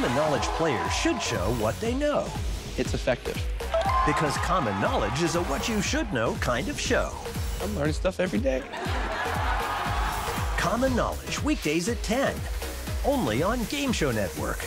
Common Knowledge players should show what they know. It's effective. Because Common Knowledge is a what-you-should-know kind of show. I'm learning stuff every day. Common Knowledge, weekdays at 10, only on Game Show Network.